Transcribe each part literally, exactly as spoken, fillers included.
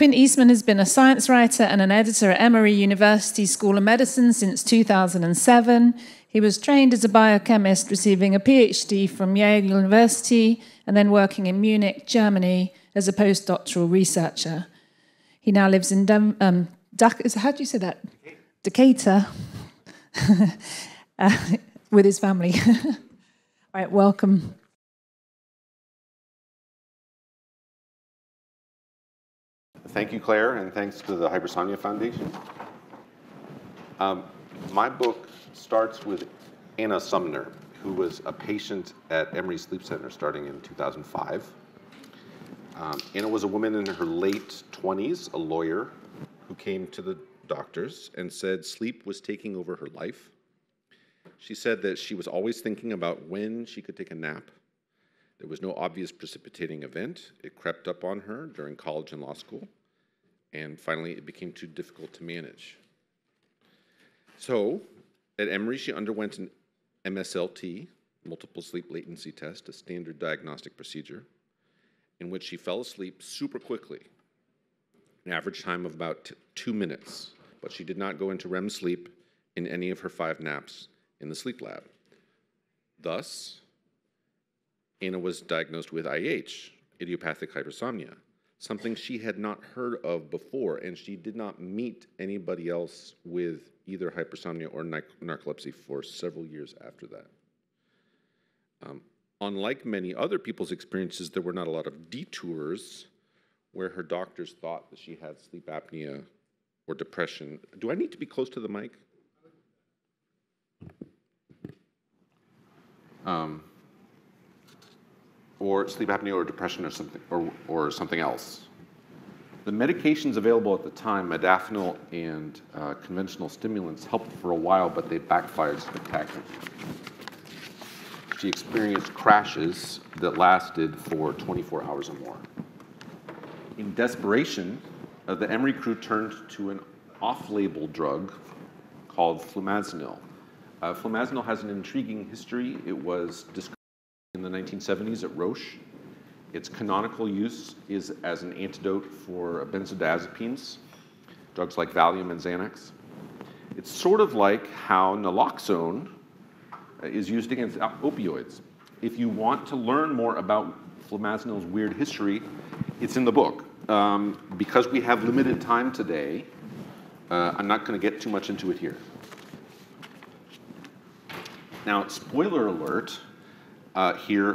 Quinn Eastman has been a science writer and an editor at Emory University School of Medicine since two thousand seven. He was trained as a biochemist, receiving a PhD from Yale University and then working in Munich, Germany, as a postdoctoral researcher. He now lives in Dem um, how do you say that? Decatur. uh, with his family. All right, welcome. Thank you, Claire, and thanks to the Hypersomnia Foundation. Um, my book starts with Anna Sumner, who was a patient at Emory Sleep Center starting in two thousand five. Um, Anna was a woman in her late twenties, a lawyer, who came to the doctors and said sleep was taking over her life. She said that she was always thinking about when she could take a nap. There was no obvious precipitating event. It crept up on her during college and law school. And finally, it became too difficult to manage. So at Emory, she underwent an M S L T, multiple sleep latency test, a standard diagnostic procedure, in which she fell asleep super quickly, an average time of about t two minutes. But she did not go into R E M sleep in any of her five naps in the sleep lab. Thus, Anna was diagnosed with I H, idiopathic hypersomnia, something she had not heard of before, and she did not meet anybody else with either hypersomnia or narcolepsy for several years after that. Um, unlike many other people's experiences, there were not a lot of detours where her doctors thought that she had sleep apnea or depression. Do I need to be close to the mic? Um. Or sleep apnea or depression or something, or, or something else. The medications available at the time, modafinil and uh, conventional stimulants, helped for a while, but they backfired spectacularly. She experienced crashes that lasted for twenty-four hours or more. In desperation, uh, the Emory crew turned to an off-label drug called flumazenil. Uh, flumazenil has an intriguing history. It was described in the nineteen seventies at Roche. Its canonical use is as an antidote for benzodiazepines, drugs like Valium and Xanax. It's sort of like how naloxone is used against opioids. If you want to learn more about flumazenil's weird history, it's in the book. Um, because we have limited time today, uh, I'm not going to get too much into it here. Now, spoiler alert, Uh, here,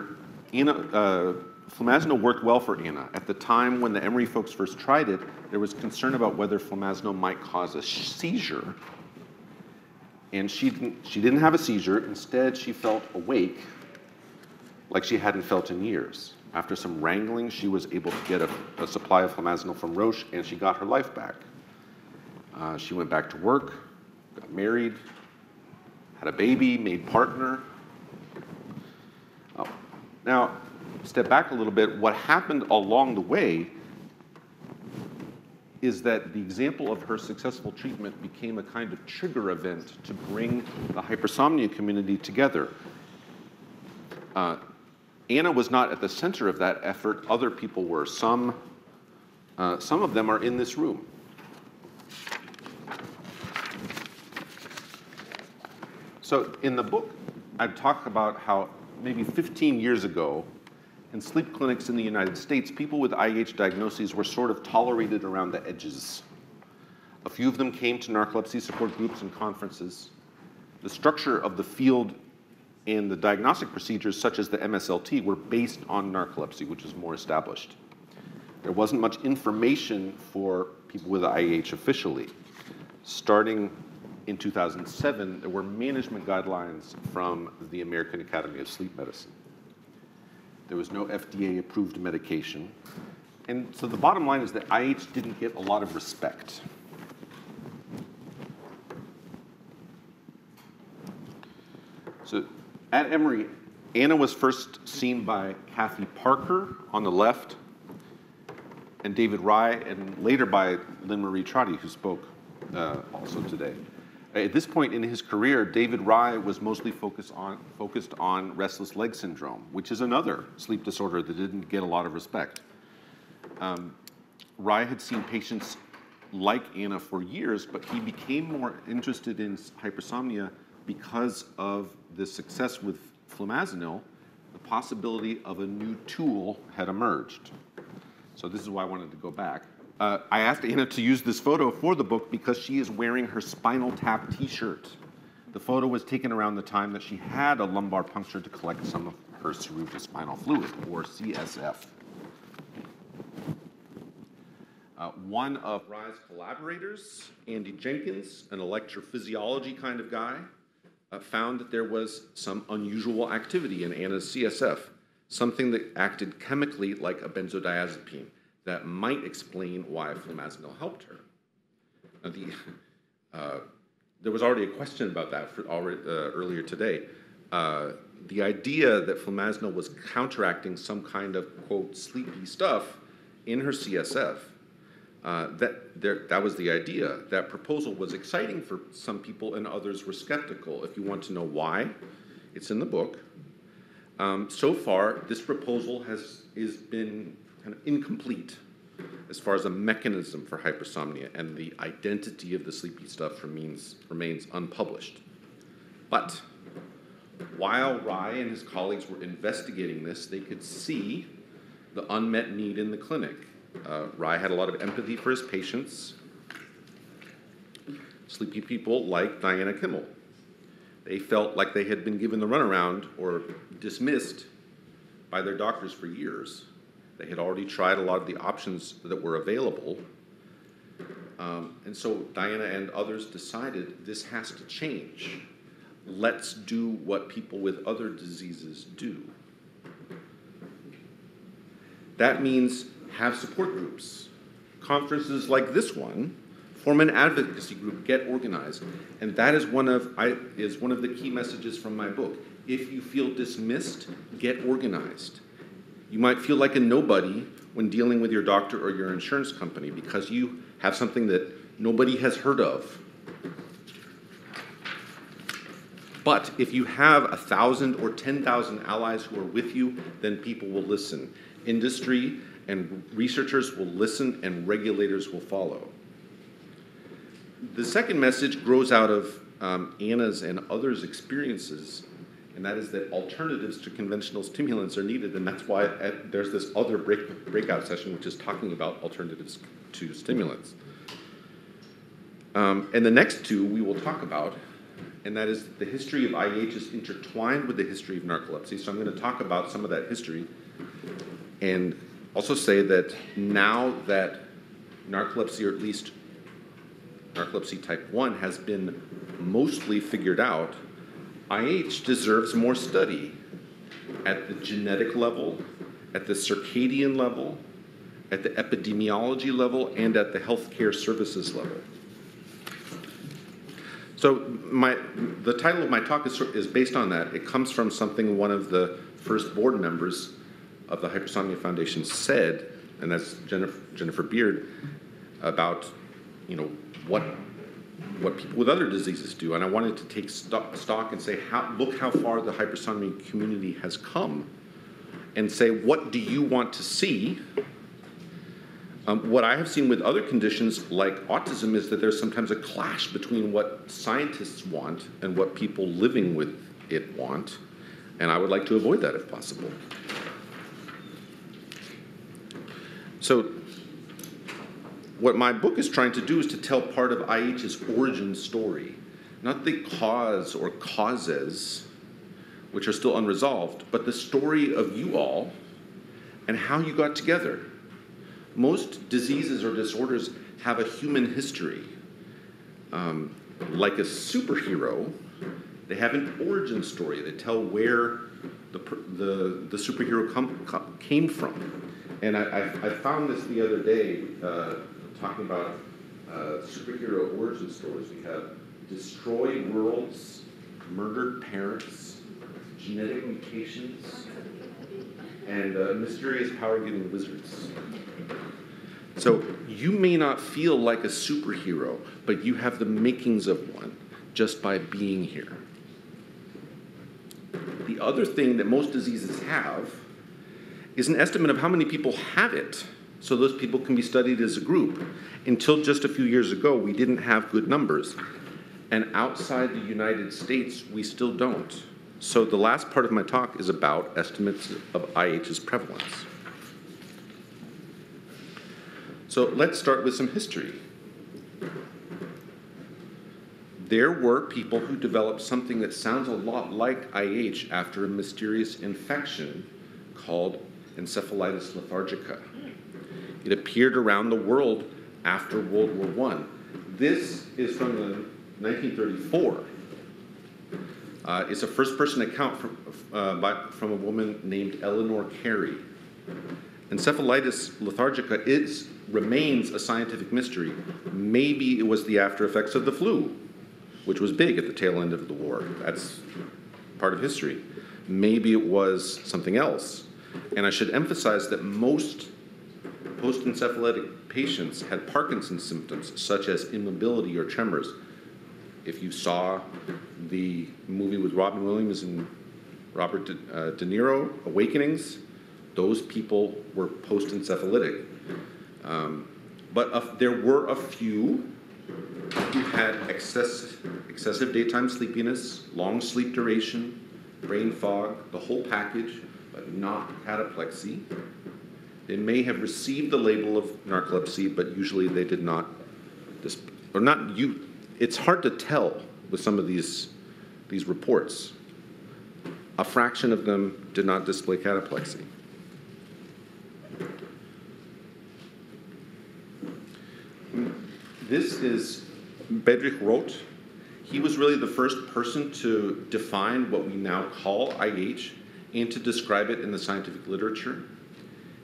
Anna, uh, flumazenil worked well for Anna. At the time when the Emory folks first tried it, there was concern about whether flumazenil might cause a seizure. And she didn't, she didn't have a seizure. Instead, she felt awake like she hadn't felt in years. After some wrangling, she was able to get a, a supply of flumazenil from Roche, and she got her life back. Uh, she went back to work, got married, had a baby, made partner. Now, step back a little bit. What happened along the way is that the example of her successful treatment became a kind of trigger event to bring the hypersomnia community together. Uh, Anna was not at the center of that effort. Other people were. Some, uh, some of them are in this room. So in the book, I talk about how maybe fifteen years ago, in sleep clinics in the United States, people with I H diagnoses were sort of tolerated around the edges. A few of them came to narcolepsy support groups and conferences. The structure of the field and the diagnostic procedures, such as the M S L T, were based on narcolepsy, which is more established. There wasn't much information for people with I H officially. Starting in two thousand seven, there were management guidelines from the American Academy of Sleep Medicine. There was no F D A-approved medication. And so the bottom line is that I H didn't get a lot of respect. So at Emory, Anna was first seen by Kathy Parker on the left, and David Rye, and later by Lynn Marie Trotti, who spoke uh, also today. At this point in his career, David Rye was mostly focused on, focused on restless leg syndrome, which is another sleep disorder that didn't get a lot of respect. Um, Rye had seen patients like Anna for years, but he became more interested in hypersomnia because of the success with flumazenil. The possibility of a new tool had emerged. So this is why I wanted to go back. Uh, I asked Anna to use this photo for the book because she is wearing her Spinal Tap t-shirt. The photo was taken around the time that she had a lumbar puncture to collect some of her cerebrospinal fluid, or C S F. Uh, one of Rye's collaborators, Andy Jenkins, an electrophysiology kind of guy, uh, found that there was some unusual activity in Anna's C S F, something that acted chemically like a benzodiazepine that might explain why flumazenil helped her. Now, the, uh, there was already a question about that for already, uh, earlier today. Uh, the idea that flumazenil was counteracting some kind of, quote, sleepy stuff in her C S F, Uh, that, there, that was the idea. That proposal was exciting for some people and others were skeptical. If you want to know why, it's in the book. Um, so far, this proposal has is been kind of incomplete as far as a mechanism for hypersomnia, and the identity of the sleepy stuff remains, remains unpublished. But while Rye and his colleagues were investigating this, they could see the unmet need in the clinic. Uh, Rye had a lot of empathy for his patients, sleepy people like Diana Kimmel. They felt like they had been given the runaround or dismissed by their doctors for years. They had already tried a lot of the options that were available. Um, and so Diana and others decided this has to change. Let's do what people with other diseases do. That means have support groups. Conferences like this one form an advocacy group, get organized. And that is one of, I, is one of the key messages from my book. If you feel dismissed, get organized. You might feel like a nobody when dealing with your doctor or your insurance company because you have something that nobody has heard of. But if you have one thousand or ten thousand allies who are with you, then people will listen. Industry and researchers will listen, and regulators will follow. The second message grows out of um, Anna's and others' experiences, and that is that alternatives to conventional stimulants are needed, and that's why at, there's this other break, breakout session which is talking about alternatives to stimulants. Um, and the next two we will talk about, and that is that the history of I H is intertwined with the history of narcolepsy, so I'm going to talk about some of that history, and also say that now that narcolepsy, or at least narcolepsy type one, has been mostly figured out, I H deserves more study at the genetic level, at the circadian level, at the epidemiology level, and at the healthcare services level. So my, the title of my talk is, is based on that. It comes from something one of the first board members of the Hypersomnia Foundation said, and that's Jennifer, Jennifer Beard, about, you know, what what people with other diseases do. And I wanted to take stock, stock and say, how, look how far the hypersomnia community has come, and say, what do you want to see? Um, what I have seen with other conditions like autism is that there's sometimes a clash between what scientists want and what people living with it want, and I would like to avoid that if possible. So what my book is trying to do is to tell part of I H's origin story, not the cause or causes, which are still unresolved, but the story of you all and how you got together. Most diseases or disorders have a human history. Um, like a superhero, they have an origin story. They tell where the, the, the superhero com, com, came from. And I, I found this the other day, uh, talking about uh, superhero origin stories. We have destroyed worlds, murdered parents, genetic mutations, and uh, mysterious power-giving wizards. So you may not feel like a superhero, but you have the makings of one just by being here. The other thing that most diseases have is an estimate of how many people have it. so those people can be studied as a group. Until just a few years ago, we didn't have good numbers. And outside the United States, we still don't. So the last part of my talk is about estimates of I H's prevalence. So let's start with some history. There were people who developed something that sounds a lot like I H after a mysterious infection called encephalitis lethargica. It appeared around the world after World War One. This is from the nineteen thirty-four. Uh, it's a first-person account from, uh, by, from a woman named Eleanor Carey. Encephalitis lethargica is, remains a scientific mystery. Maybe it was the after effects of the flu, which was big at the tail end of the war. That's part of history. Maybe it was something else. And I should emphasize that most post-encephalitic patients had Parkinson's symptoms, such as immobility or tremors. If you saw the movie with Robin Williams and Robert De, uh, De Niro, Awakenings, those people were post-encephalitic. Um, but a, there were a few who had excess, excessive daytime sleepiness, long sleep duration, brain fog, the whole package, but not cataplexy. They may have received the label of narcolepsy, but usually they did not, or not you. It's hard to tell with some of these, these reports. A fraction of them did not display cataplexy. This is Bedřich Roth. He was really the first person to define what we now call I H and to describe it in the scientific literature.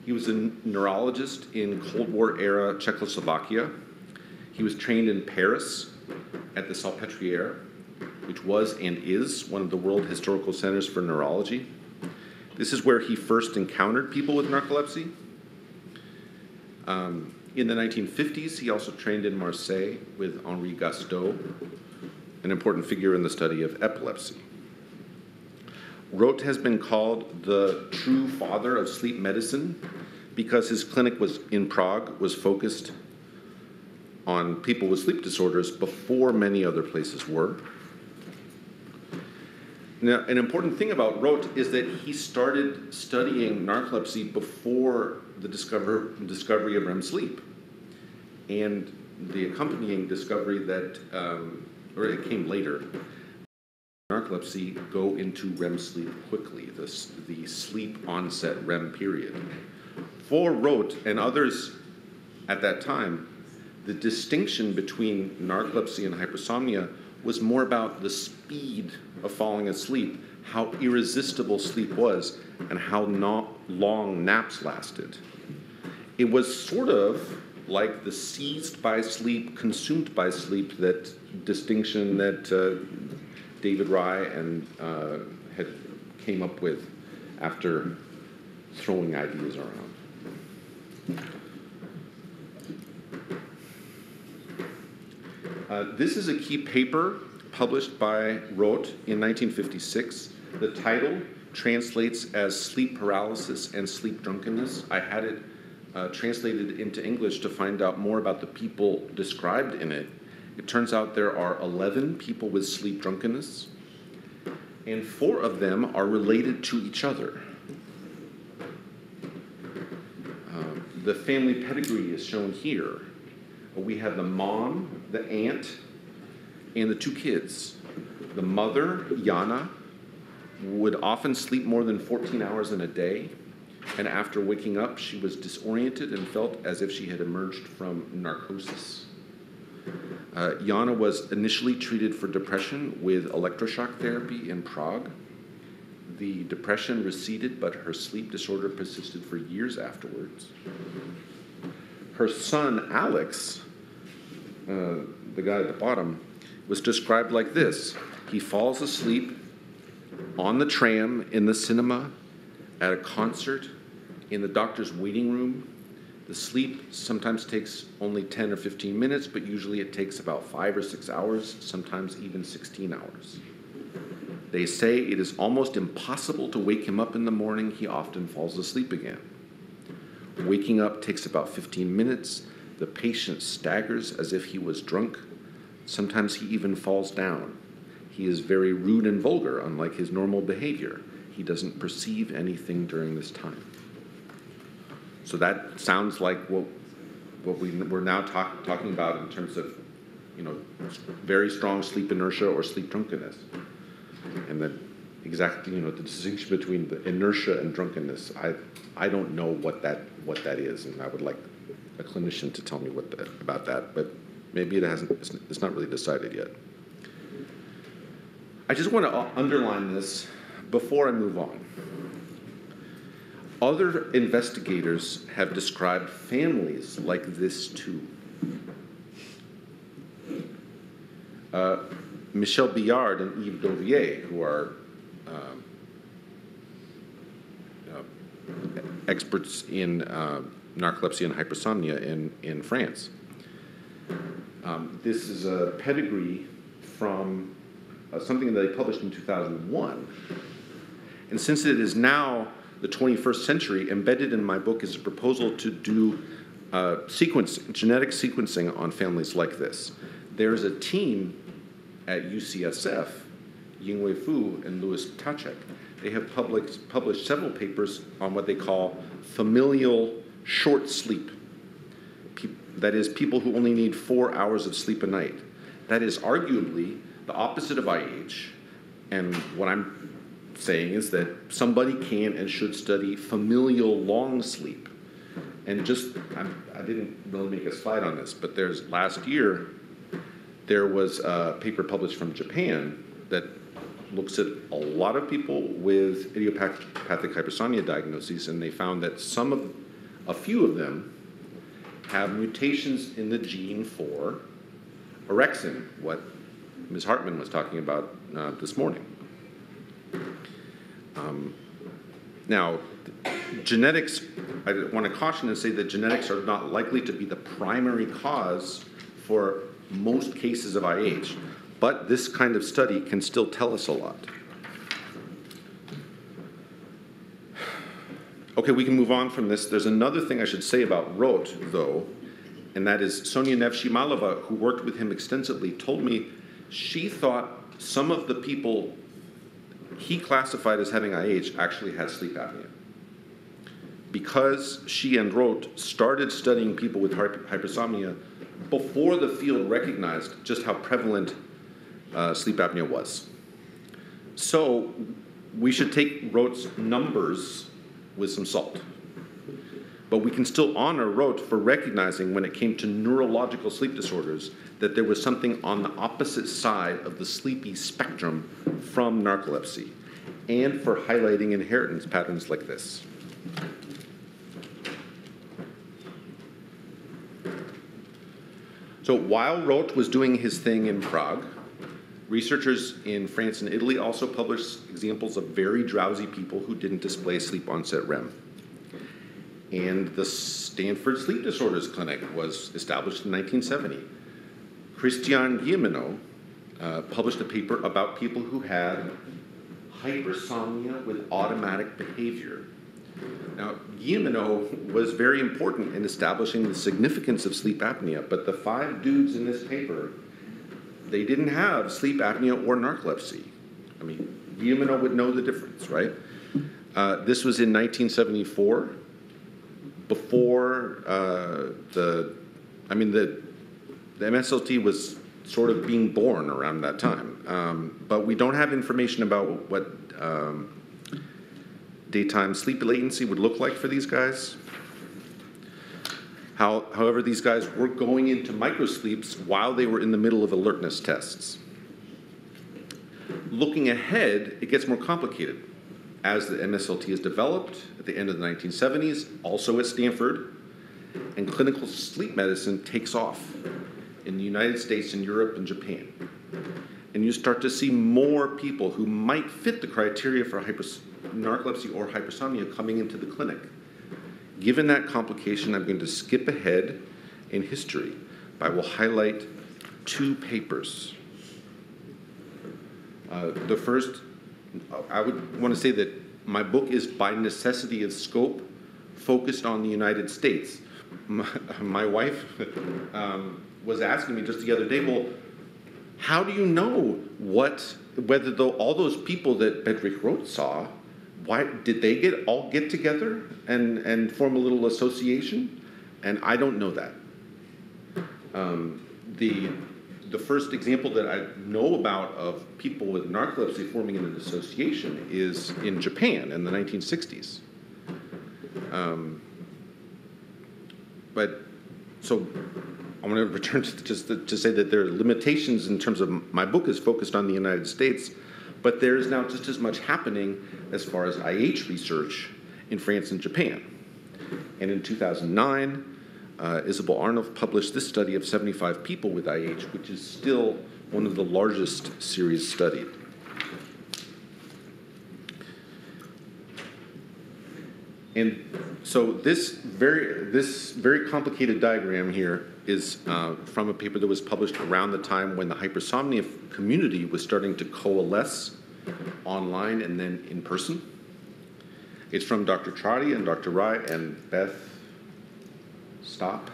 He was a neurologist in Cold War-era Czechoslovakia. He was trained in Paris at the Salpêtrière, which was and is one of the World Historical Centers for Neurology. This is where he first encountered people with narcolepsy. Um, In the nineteen fifties, he also trained in Marseille with Henri Gastaud, an important figure in the study of epilepsy. Roth has been called the true father of sleep medicine because his clinic was in Prague was focused on people with sleep disorders before many other places were. Now, an important thing about Roth is that he started studying narcolepsy before the discover, discovery of R E M sleep and the accompanying discovery that, um, or it came later, narcolepsy go into R E M sleep quickly, the, the sleep onset R E M period. For Roth and others at that time, the distinction between narcolepsy and hypersomnia was more about the speed of falling asleep, how irresistible sleep was, and how not long naps lasted. It was sort of like the seized by sleep, consumed by sleep, that distinction that uh, David Rye and uh, had came up with after throwing ideas around. Uh, this is a key paper published by Roth in nineteen fifty-six. The title translates as Sleep Paralysis and Sleep Drunkenness. I had it uh, translated into English to find out more about the people described in it. It turns out there are eleven people with sleep drunkenness, and four of them are related to each other. Uh, the family pedigree is shown here. We have the mom, the aunt, and the two kids. The mother, Jana, would often sleep more than fourteen hours in a day, and after waking up, she was disoriented and felt as if she had emerged from narcosis. Uh, Jana was initially treated for depression with electroshock therapy in Prague. The depression receded, but her sleep disorder persisted for years afterwards. Her son, Alex, uh, the guy at the bottom, was described like this. He falls asleep on the tram, in the cinema, at a concert, in the doctor's waiting room. The sleep sometimes takes only ten or fifteen minutes, but usually it takes about five or six hours, sometimes even sixteen hours. They say it is almost impossible to wake him up in the morning. He often falls asleep again. Waking up takes about fifteen minutes. The patient staggers as if he was drunk. Sometimes he even falls down. He is very rude and vulgar, unlike his normal behavior. He doesn't perceive anything during this time. So that sounds like what, what we, we're now talk, talking about in terms of, you know, very strong sleep inertia or sleep drunkenness. And that exactly, you know, the distinction between the inertia and drunkenness, I, I don't know what that, what that is, and I would like a clinician to tell me what the, about that, but maybe it hasn't, it's not really decided yet. I just want to underline this before I move on. Other investigators have described families like this too. Uh, Michelle Billard and Yves Dovier, who are um, uh, experts in uh, narcolepsy and hypersomnia in, in France. Um, this is a pedigree from uh, something that they published in two thousand one. And since it is now the twenty-first century, embedded in my book is a proposal to do uh, sequence, genetic sequencing on families like this. There's a team at U C S F, Yingwei Fu and Louis Tachek. They have published, published several papers on what they call familial short sleep. Pe that is, people who only need four hours of sleep a night. That is arguably the opposite of I H. And what I'm saying is that somebody can and should study familial long sleep. And just, I'm, I didn't really make a slide on this, but there's last year, there was a paper published from Japan that looks at a lot of people with idiopathic hypersomnia diagnoses, and they found that some of, a few of them have mutations in the gene for orexin, what Miz Hartman was talking about uh, this morning. Um, now, genetics, I want to caution and say that genetics are not likely to be the primary cause for most cases of I H, but this kind of study can still tell us a lot. Okay, we can move on from this. There's another thing I should say about Roth, though, and that is Sonia Nevshimalova, who worked with him extensively, told me she thought some of the people he classified as having I H actually had sleep apnea, because she and Roth started studying people with hypersomnia before the field recognized just how prevalent uh, sleep apnea was. So we should take Roth's numbers with some salt. But we can still honor Roth for recognizing when it came to neurological sleep disorders that there was something on the opposite side of the sleepy spectrum from narcolepsy, and for highlighting inheritance patterns like this. So while Roth was doing his thing in Prague, researchers in France and Italy also published examples of very drowsy people who didn't display sleep onset REM. And the Stanford Sleep Disorders Clinic was established in nineteen seventy. Christian Guilleminault uh, published a paper about people who had hypersomnia with automatic behavior. Now, Guilleminault was very important in establishing the significance of sleep apnea, but the five dudes in this paper, they didn't have sleep apnea or narcolepsy. I mean, Guilleminault would know the difference, right? Uh, this was in nineteen seventy-four, before uh, the, I mean, the, the M S L T was sort of being born around that time. Um, but we don't have information about what um, daytime sleep latency would look like for these guys. How, however, these guys were going into microsleeps while they were in the middle of alertness tests. Looking ahead, it gets more complicated. As the M S L T is developed at the end of the nineteen seventies, also at Stanford, and clinical sleep medicine takes off in the United States and Europe and Japan. And you start to see more people who might fit the criteria for hypers narcolepsy or hypersomnia coming into the clinic. Given that complication, I'm going to skip ahead in history. I will highlight two papers. Uh, the first, I would want to say that my book is by necessity of scope focused on the United States. My, my wife um, was asking me just the other day, well, how do you know what, whether the, all those people that Bedřich Roth saw, why did they get all get together and, and form a little association? And I don't know that. Um, the, the first example that I know about of people with narcolepsy forming an association is in Japan in the nineteen sixties. Um, but so I'm going to return to just to, to say that there are limitations in terms of my book is focused on the United States, but there is now just as much happening as far as I H research in France and Japan. And in two thousand nine, uh, Isabel Arnulf published this study of seventy-five people with I H, which is still one of the largest series studied. And so this very, this very complicated diagram here is uh, from a paper that was published around the time when the hypersomnia community was starting to coalesce online and then in person. It's from Doctor Trotti and Doctor Rye and Beth Stopp.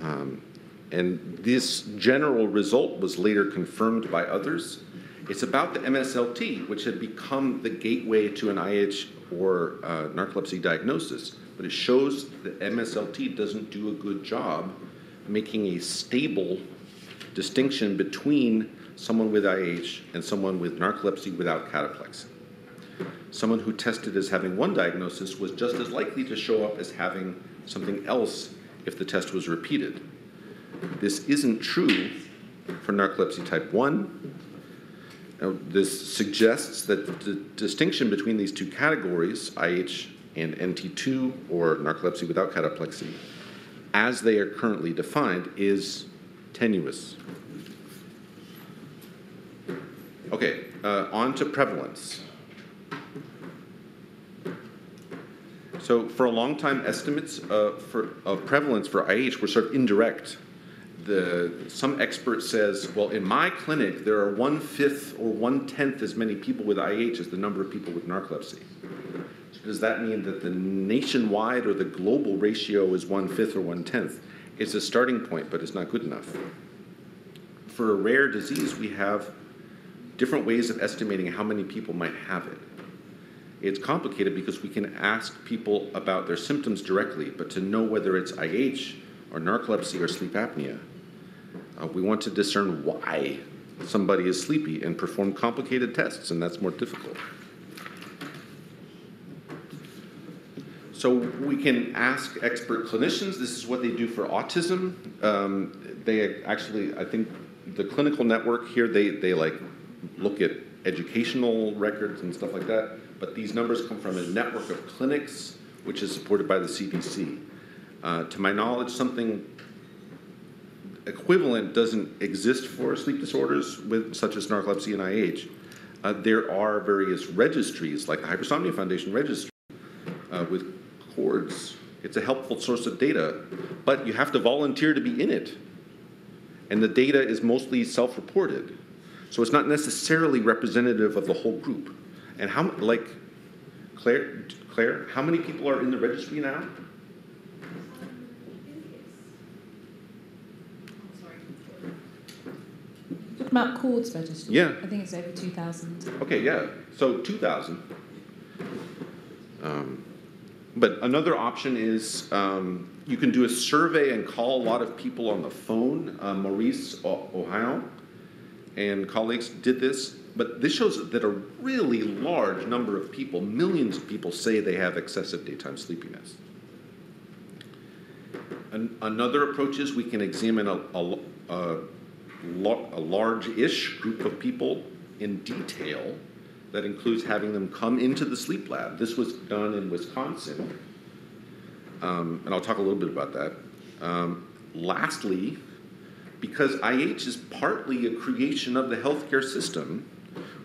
Um, and this general result was later confirmed by others. It's about the M S L T, which had become the gateway to an I H or uh, narcolepsy diagnosis, but it shows that M S L T doesn't do a good job making a stable distinction between someone with I H and someone with narcolepsy without cataplexy. Someone who tested as having one diagnosis was just as likely to show up as having something else if the test was repeated. This isn't true for narcolepsy type one. Now, this suggests that the distinction between these two categories, I H and N T two, or narcolepsy without cataplexy, as they are currently defined, is tenuous. Okay, uh, on to prevalence. So for a long time, estimates uh, for, of prevalence for I H were sort of indirect. The, some expert says, well, in my clinic, there are one-fifth or one-tenth as many people with I H as the number of people with narcolepsy. So does that mean that the nationwide or the global ratio is one-fifth or one-tenth? It's a starting point, but it's not good enough. For a rare disease, we have different ways of estimating how many people might have it. It's complicated because we can ask people about their symptoms directly, but to know whether it's I H or narcolepsy or sleep apnea, Uh, we want to discern why somebody is sleepy and perform complicated tests, and that's more difficult. So we can ask expert clinicians. This is what they do for autism. Um, they actually, I think the clinical network here, they, they like look at educational records and stuff like that, but these numbers come from a network of clinics, which is supported by the C D C. Uh, to my knowledge, something equivalent doesn't exist for sleep disorders with, such as narcolepsy and I H. Uh, there are various registries, like the Hypersomnia Foundation registry uh, with cords. It's a helpful source of data, but you have to volunteer to be in it. And the data is mostly self-reported. So it's not necessarily representative of the whole group. And how, like, Claire, Claire, how many people are in the registry now? Mark Cord's register. Yeah. I think it's over two thousand. Okay, yeah. So two thousand. Um, but another option is um, you can do a survey and call a lot of people on the phone. Uh, Maurice Ohio and colleagues did this. But this shows that a really large number of people, millions of people, say they have excessive daytime sleepiness. An another approach is we can examine a... a, a a large-ish group of people in detail that includes having them come into the sleep lab. This was done in Wisconsin, um, and I'll talk a little bit about that. Um, lastly, because I H is partly a creation of the healthcare system,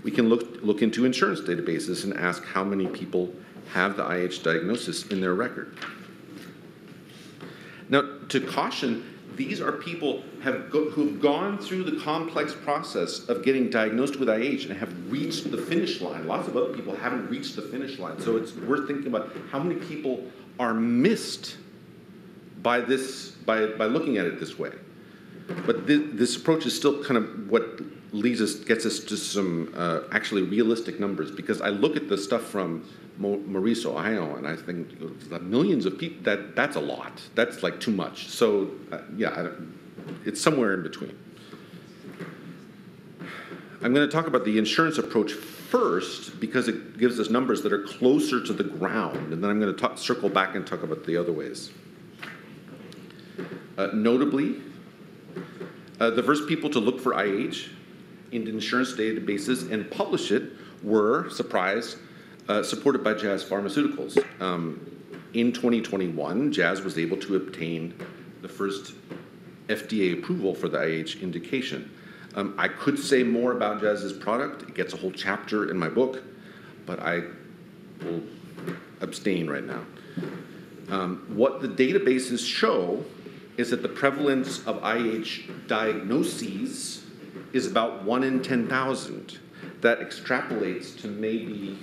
we can look, look into insurance databases and ask how many people have the I H diagnosis in their record. Now, to caution, These are people have go, who've gone through the complex process of getting diagnosed with I H and have reached the finish line. Lots of other people haven't reached the finish line. So it's worth thinking about how many people are missed by this, by, by looking at it this way. But th this approach is still kind of what leads us, gets us to some uh, actually realistic numbers, because I look at the stuff from Mo Maurice, Ohio, and I think uh, millions of people, that, that's a lot. That's like too much. So uh, yeah, I don't, it's somewhere in between. I'm gonna talk about the insurance approach first because it gives us numbers that are closer to the ground, and then I'm gonna talk, circle back and talk about the other ways. Uh, notably, uh, the first people to look for I H in insurance databases and publish it were, surprise, uh, supported by Jazz Pharmaceuticals. Um, in twenty twenty-one, Jazz was able to obtain the first F D A approval for the I H indication. Um, I could say more about Jazz's product. It gets a whole chapter in my book, but I will abstain right now. Um, what the databases show is that the prevalence of I H diagnoses is about one in ten thousand. That extrapolates to maybe,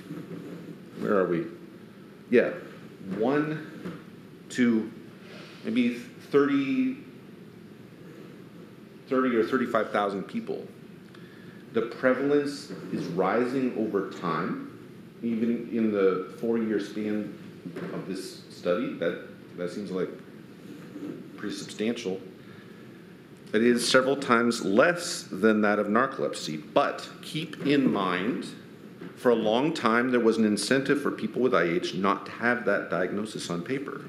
where are we? Yeah, one to maybe thirty, thirty or thirty-five thousand people. The prevalence is rising over time, even in the four-year span of this study. That, that seems like pretty substantial. It is several times less than that of narcolepsy, but keep in mind, for a long time there was an incentive for people with I H not to have that diagnosis on paper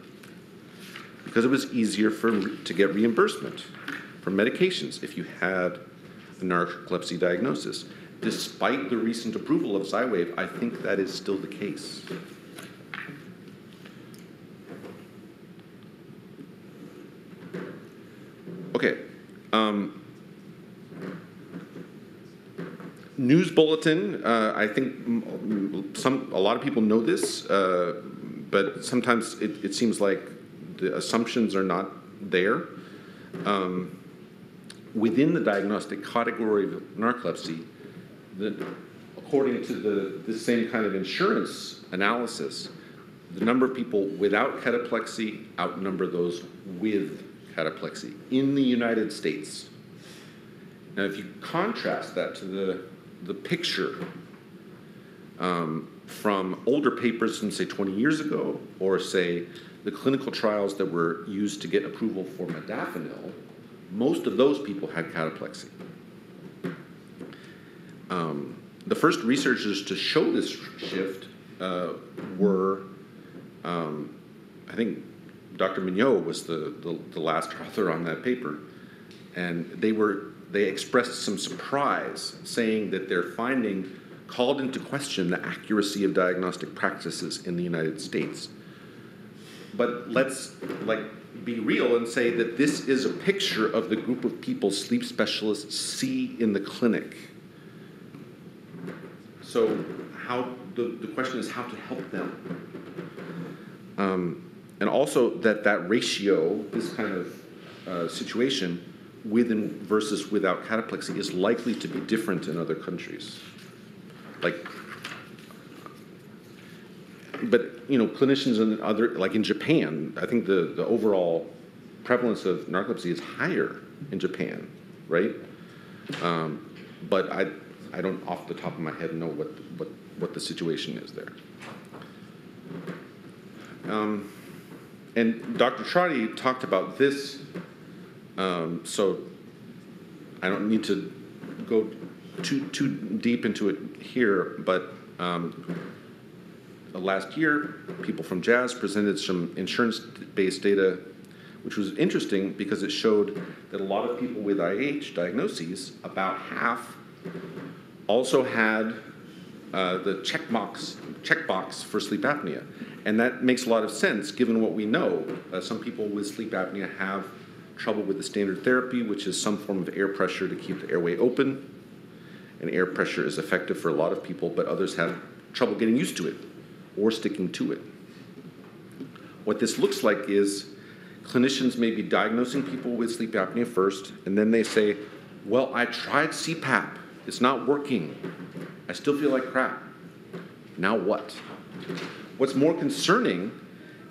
because it was easier for to get reimbursement for medications if you had a narcolepsy diagnosis. Despite the recent approval of Xywav, I think that is still the case. Okay. Um, news bulletin, uh, I think some, a lot of people know this, uh, but sometimes it, it seems like the assumptions are not there. Um, within the diagnostic category of narcolepsy, the, according to the, the same kind of insurance analysis, the number of people without cataplexy outnumber those with cataplexy in the United States. Now, if you contrast that to the, the picture um, from older papers from, say, twenty years ago, or, say, the clinical trials that were used to get approval for modafinil, most of those people had cataplexy. Um, the first researchers to show this shift uh, were, um, I think, Doctor Mignot was the, the, the last author on that paper, and they were they expressed some surprise, saying that their finding called into question the accuracy of diagnostic practices in the United States. But let's like be real and say that this is a picture of the group of people sleep specialists see in the clinic. So how the, the question is how to help them. Um, And also that that ratio, this kind of uh, situation, with and versus without cataplexy is likely to be different in other countries. Like, but you know, clinicians in other, like in Japan, I think the, the overall prevalence of narcolepsy is higher in Japan, right? Um, but I, I don't off the top of my head know what, what, what the situation is there. Um, And Doctor Trotti talked about this, um, so I don't need to go too, too deep into it here, but um, last year, people from Jazz presented some insurance-based data, which was interesting because it showed that a lot of people with I H diagnoses, about half, also had uh, the checkbox, checkbox for sleep apnea. And that makes a lot of sense given what we know. Uh, some people with sleep apnea have trouble with the standard therapy, which is some form of air pressure to keep the airway open. And air pressure is effective for a lot of people, but others have trouble getting used to it or sticking to it. What this looks like is clinicians may be diagnosing people with sleep apnea first, and then they say, well, I tried C PAP. It's not working. I still feel like crap. Now what? What's more concerning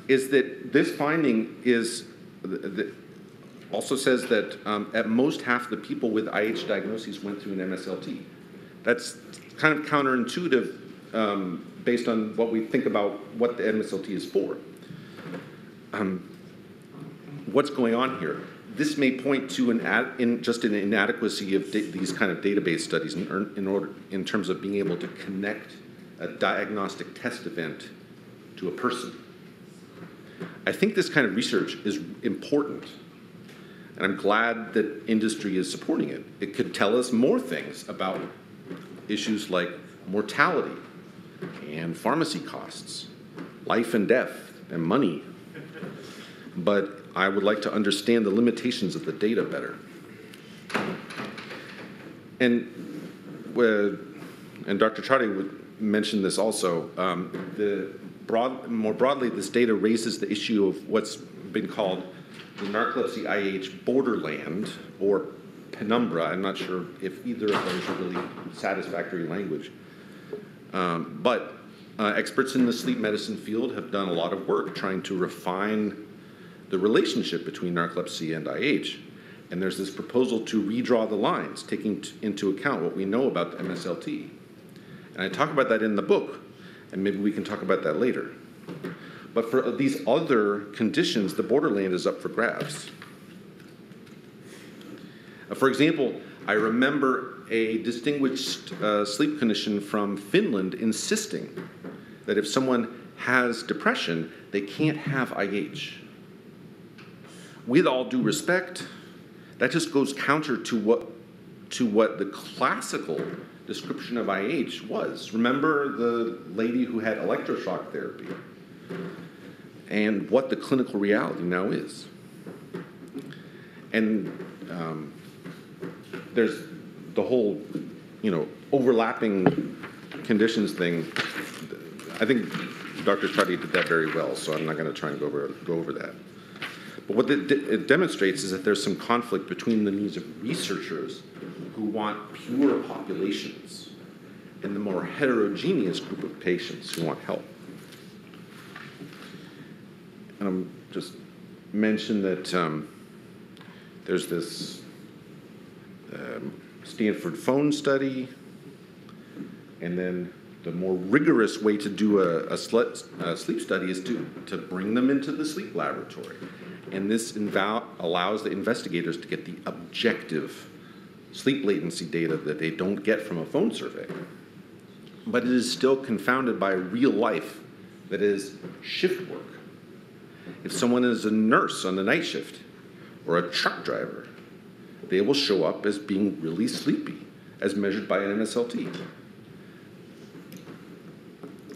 is that this finding is th th also says that um, at most half the people with I H diagnoses went through an M S L T. That's kind of counterintuitive um, based on what we think about what the M S L T is for. Um, what's going on here? This may point to an ad in just an inadequacy of these kind of database studies in, in, order, in terms of being able to connect a diagnostic test event to a person. I think this kind of research is important, and I'm glad that industry is supporting it. It could tell us more things about issues like mortality and pharmacy costs, life and death, and money. But I would like to understand the limitations of the data better. And, uh, and Doctor Trotti would mention this also. Um, the broad, more broadly, this data raises the issue of what's been called the narcolepsy I H borderland or penumbra. I'm not sure if either of those are really satisfactory language. Um, but uh, experts in the sleep medicine field have done a lot of work trying to refine the relationship between narcolepsy and I H. And there's this proposal to redraw the lines, taking t into account what we know about the M S L T. And I talk about that in the book, and maybe we can talk about that later. But for these other conditions, the borderland is up for grabs. Uh, for example, I remember a distinguished uh, sleep clinician from Finland insisting that if someone has depression, they can't have I H. With all due respect, that just goes counter to what, to what the classical description of I H was. Remember the lady who had electroshock therapy and what the clinical reality now is. And um, there's the whole, you know, overlapping conditions thing. I think Doctor Trotti did that very well, so I'm not going to try and go over, go over that. But what it demonstrates is that there's some conflict between the needs of researchers who want pure populations and the more heterogeneous group of patients who want help. And I'm just mention that um, there's this um, Stanford phone study, and then the more rigorous way to do a, a, a sleep study is to, to bring them into the sleep laboratory. And this allows the investigators to get the objective sleep latency data that they don't get from a phone survey. But it is still confounded by real life, that is shift work. If someone is a nurse on the night shift or a truck driver, they will show up as being really sleepy as measured by an M S L T.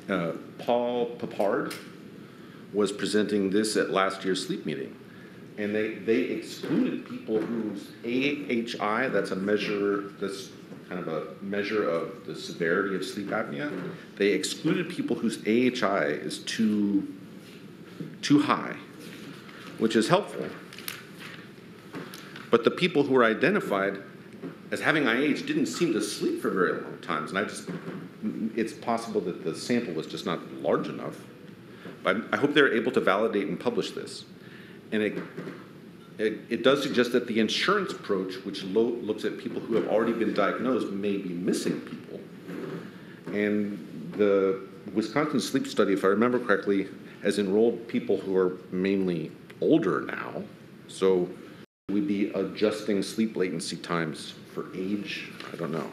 Uh, Paul Papard was presenting this at last year's sleep meeting. And they, they excluded people whose A H I, that's a measure, that's kind of a measure of the severity of sleep apnea. They excluded people whose A H I is too, too high, which is helpful. But the people who were identified as having I H didn't seem to sleep for very long times. And I just, it's possible that the sample was just not large enough. I hope they're able to validate and publish this. And it, it, it does suggest that the insurance approach, which lo looks at people who have already been diagnosed, may be missing people. And the Wisconsin sleep study, if I remember correctly, has enrolled people who are mainly older now. So we'd be adjusting sleep latency times for age. I don't know.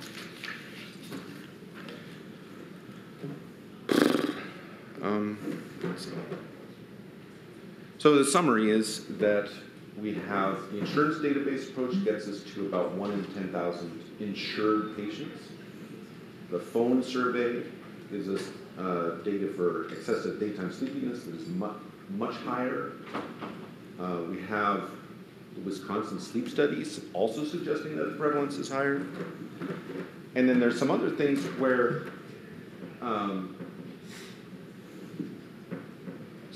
Um, So the summary is that we have the insurance database approach gets us to about one in ten thousand insured patients. The phone survey gives us uh, data for excessive daytime sleepiness that is much, much higher. Uh, we have the Wisconsin sleep studies also suggesting that the prevalence is higher. And then there's some other things where um,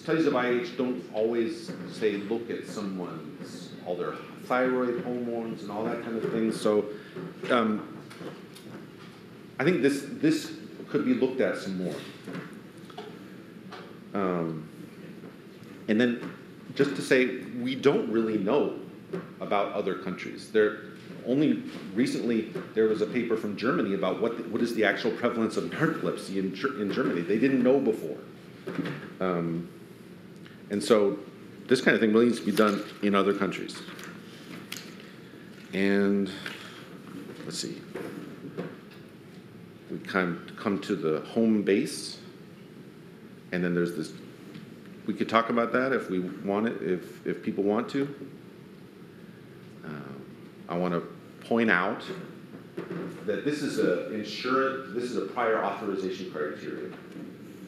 studies of I H don't always, say, look at someone's, all their thyroid hormones and all that kind of thing. So um, I think this, this could be looked at some more. Um, and then just to say, we don't really know about other countries. There, only recently there was a paper from Germany about what the, what is the actual prevalence of narcolepsy in, in Germany. They didn't know before. Um, and so this kind of thing really needs to be done in other countries. And let's see. We come, come to the home base. And then there's this, we could talk about that if we want it, if, if people want to. Um, I want to point out that this is a insurance, this is a prior authorization criteria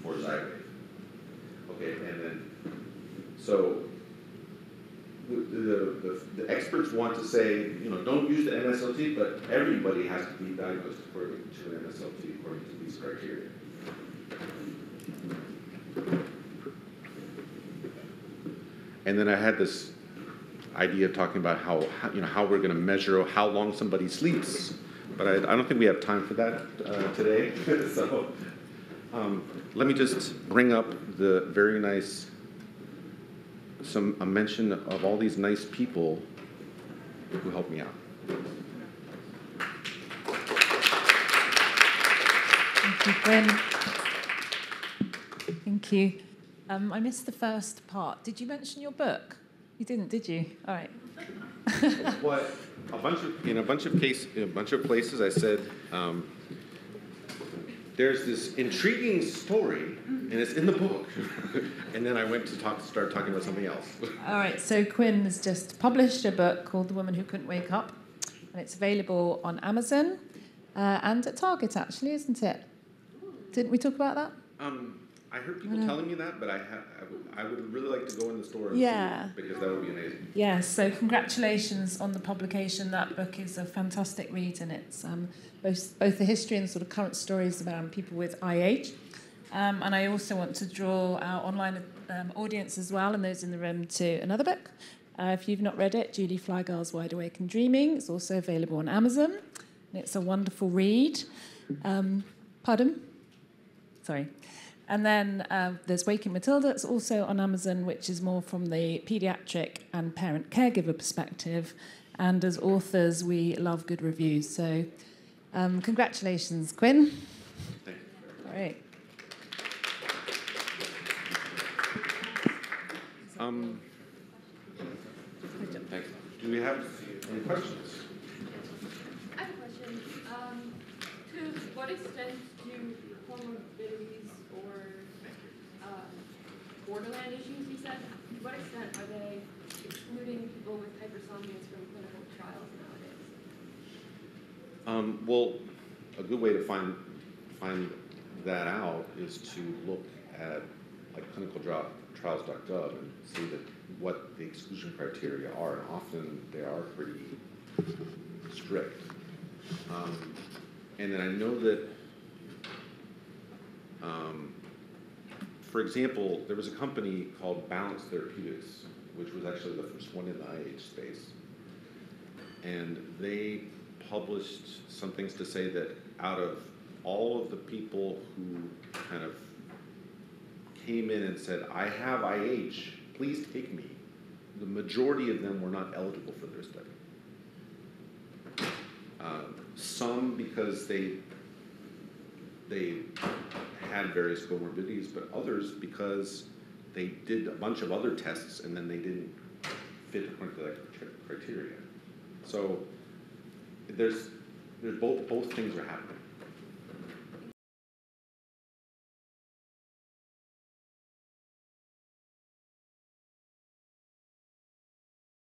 for Xywav. Okay, and then, so the, the, the, the experts want to say, you know, don't use the M S L T, but everybody has to be diagnosed according to an M S L T according to these criteria. And then I had this idea of talking about how, how you know, how we're going to measure how long somebody sleeps, but I, I don't think we have time for that uh, today. So um, let me just bring up the very nice, some a mention of all these nice people who helped me out. Thank you, Quinn. Thank you. Um, I missed the first part. Did you mention your book? You didn't, did you? All right. Well, a bunch of, in a bunch of case, in a bunch of places, I said, um, there's this intriguing story, and it's in the book. And then I went to talk, start talking about something else. All right. So Quinn has just published a book called The Woman Who Couldn't Wake Up, and it's available on Amazon uh, and at Target, actually, isn't it? Didn't we talk about that? Um, I heard people I telling me that, but I, ha I, would, I would really like to go in the store and yeah. see it, because that would be amazing. Yeah, so congratulations on the publication. That book is a fantastic read, and it's um, both, both the history and sort of current stories about people with I H. Um, and I also want to draw our online um, audience as well, and those in the room, to another book. Uh, if you've not read it, Julie Flygar's Wide Awake and Dreaming. It's also available on Amazon, and it's a wonderful read. Um, pardon? Sorry. And then uh, there's Waking Matilda. It's also on Amazon, which is more from the paediatric and parent caregiver perspective. And as authors, we love good reviews. So um, congratulations, Quinn. Thank you. All right. Um, thanks. Do we have any questions? I have a question. Um, to what extent do comorbidities borderline issues, you said, to what extent are they excluding people with hypersomnias from clinical trials nowadays? Um, well, a good way to find find that out is to look at like clinical trials dot gov and see that what the exclusion criteria are, and often they are pretty strict. Um, and then I know that um, for example, there was a company called Balance Therapeutics, which was actually the first one in the I H space. And they published some things to say that out of all of the people who kind of came in and said, I have I H, please take me, the majority of them were not eligible for their study. Um, some because they they had various comorbidities, but others because they did a bunch of other tests and then they didn't fit according to that criteria. So there's, there's both, both things are happening.